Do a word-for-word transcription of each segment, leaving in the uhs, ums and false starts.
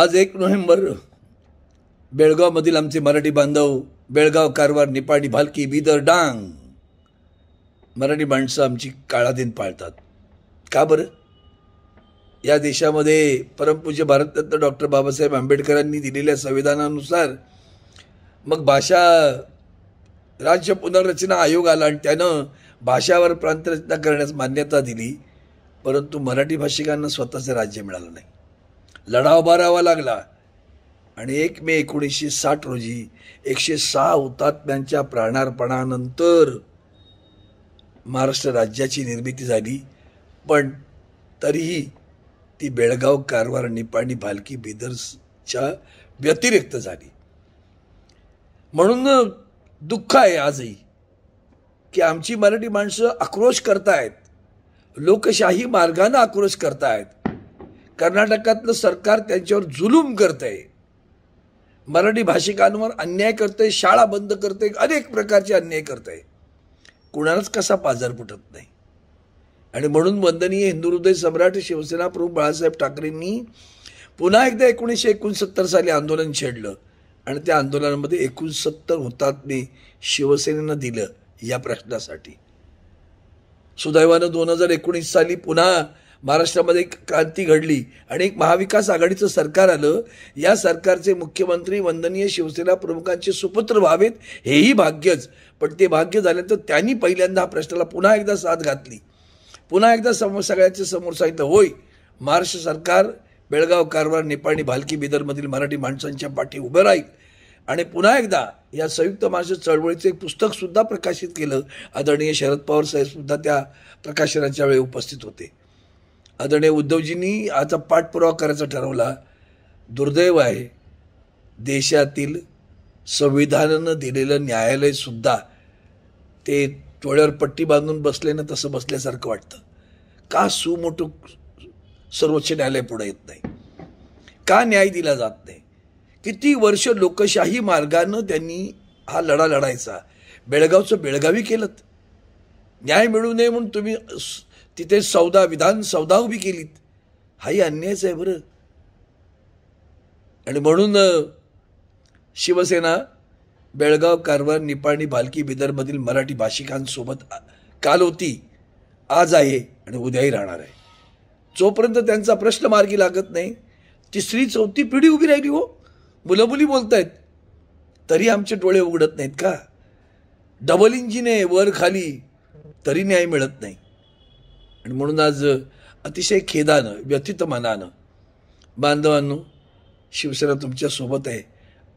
आज एक नोव्हेंबर बेळगावमधील आमचे मराठी बांधव, बेळगाव, कारवार, निपाणी, भालकी, बिदर, डांग मराठी माणसं आमची काळाधीन पाळतात. का बरं? या देशामध्ये परमपूज्य भारतरत्न डॉक्टर बाबासाहेब आंबेडकरांनी दिलेल्या संविधानानुसार मग भाषा राज्य पुनर्रचना आयोग आला आणि त्यानं भाषावर प्रांतरचना करण्यास मान्यता दिली, परंतु मराठी भाषिकांना स्वतःचं राज्य मिळालं नाही. लढा उभारावा लागला आणि एक मे एकोणीसशे साठ रोजी एकशे सहा हुतात्म्यांच्या प्राणार्पणानंतर महाराष्ट्र राज्याची निर्मिती झाली. पण तरीही ती बेळगाव, कारवार, निपाणी, भालकी, बिदरच्या व्यतिरिक्त झाली. म्हणून दुःख आहे आजही की आमची मराठी माणसं आक्रोश करतायत, लोकशाही मार्गाने आक्रोश करतायत. कर्नाटकातलं सरकार त्यांच्यावर जुलूम करतंय, मराठी भाषिकांवर अन्याय करतंय, शाळा बंद करतंय, अनेक प्रकारचे अन्याय करतंय. कुणालाच कसा पाजार फुटत नाही. आणि म्हणून वंदनीय हिंदुहृदय सम्राट शिवसेना प्रमुख बाळासाहेब ठाकरेंनी पुन्हा एकदा एकोणीसशे एकोणसत्तर साली आंदोलन छेडलं आणि त्या आंदोलनामध्ये एकोणसत्तर हुतात्मे शिवसेनेनं दिलं. या प्रश्नासाठी सुदैवानं दोन हजार एकोणीस साली पुन्हा महाराष्ट्रामध्ये एक क्रांती घडली आणि एक महाविकास आघाडीचं सरकार आलं. या सरकारचे मुख्यमंत्री वंदनीय शिवसेना प्रमुखांचे सुपुत्र व्हावेत हेही भाग्यच, पण ते भाग्य झाल्यानंतर त्यांनी पहिल्यांदा हा प्रश्नाला पुन्हा एकदा साथ घातली. पुन्हा एकदा समोर सगळ्यांच्या समोर सांगितलं, होय, महाराष्ट्र सरकार बेळगाव, कारवार, निपाणी, भालकी, बिदरमधील मराठी माणसांच्या पाठी उभं राहील. आणि पुन्हा एकदा या संयुक्त महाराष्ट्र चळवळीचं एक पुस्तकसुद्धा प्रकाशित केलं. आदरणीय शरद पवार साहेबसुद्धा त्या प्रकाशनाच्या वेळी उपस्थित होते. आदरणीय उद्धवजींनी आता पाठपुरावा करायचा ठरवला. दुर्दैव आहे, देशातील संविधानानं दिलेलं न्यायालयसुद्धा ते डोळ्यावर पट्टी बांधून बसले ना तसं बसल्यासारखं वाटतं. का सुमोठं सर्वोच्च न्यायालय पुढे येत नाही? का न्याय दिला जात नाही? किती वर्ष लोकशाही मार्गानं त्यांनी हा लढा लढायचा. बेळगावचं बेळगावी केलं, न्याय मिळू नये म्हणून तुम्ही तिथे सौदा विधान सौदा उभी केलीत. हाही अन्यायच आहे बरं. आणि म्हणून शिवसेना बेळगाव, कारवार, निपाणी, भालकी, बिदरमधील मराठी भाषिकांसोबत काल होती, आज आहे आणि उद्याही राहणार आहे. जोपर्यंत त्यांचा प्रश्न मार्गी लागत नाही, तिसरी चौथी पिढी उभी राहिली. हो, मुलं मुली बोलत आहेत तरी आमचे डोळे उघडत नाहीत का? डबल इंजिन आहे वर खाली तरी न्याय मिळत नाही. आणि म्हणून आज अतिशय खेदानं, व्यथित मनानं, बांधवांनो, शिवसेना तुमच्यासोबत आहे.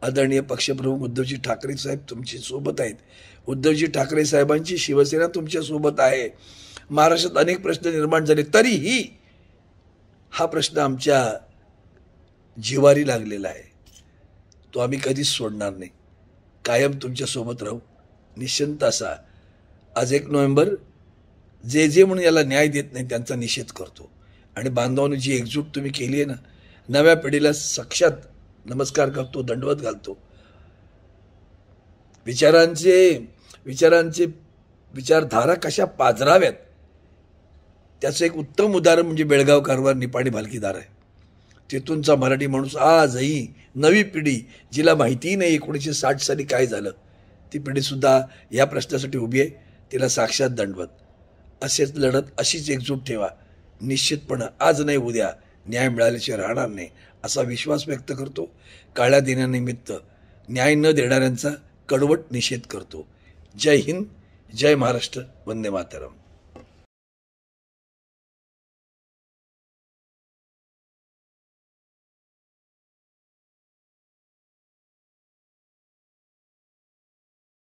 आदरणीय पक्षप्रमुख उद्धवजी ठाकरे साहेब तुमच्या सोबत आहेत. उद्धवजी ठाकरे साहेबांची शिवसेना तुमच्या सोबत आहे. महाराष्ट्रात अनेक प्रश्न निर्माण झाले तरीही हा प्रश्न आमच्या जिवारी लागलेला आहे. तो आम्ही कधीच सोडणार नाही. कायम तुमच्यासोबत राहू, निश्चिंत असा. आज एक नोव्हेंबर जे जे म्हणून याला न्याय देत नाही त्यांचा निषेध करतो. आणि बांधवांनी जी एकजूट तुम्ही केली आहे ना, नव्या पिढीला साक्षात नमस्कार करतो, दंडवत घालतो. विचारांचे विचारांचे विचारधारा कशा पाजराव्यात त्याचं एक उत्तम उदाहरण म्हणजे बेळगाव, कारवार, निपाणी, भालकीदार आहे. तिथूनचा मराठी माणूस आजही, नवी पिढी जिला माहितीही नाही एकोणीसशे साठ साली काय झालं, ती पिढीसुद्धा या प्रश्नासाठी उभी आहे, तिला साक्षात दंडवत. असेच लढत, अशीच एकजूट ठेवा. निश्चितपणे आज नाही उद्या न्याय मिळाल्याशिवाय राहणार नाही असा विश्वास व्यक्त करतो. काळ्या दिनानिमित्त न्याय न देणाऱ्यांचा कडवट निषेध करतो. जय हिंद, जय महाराष्ट्र, वंदे मातरम.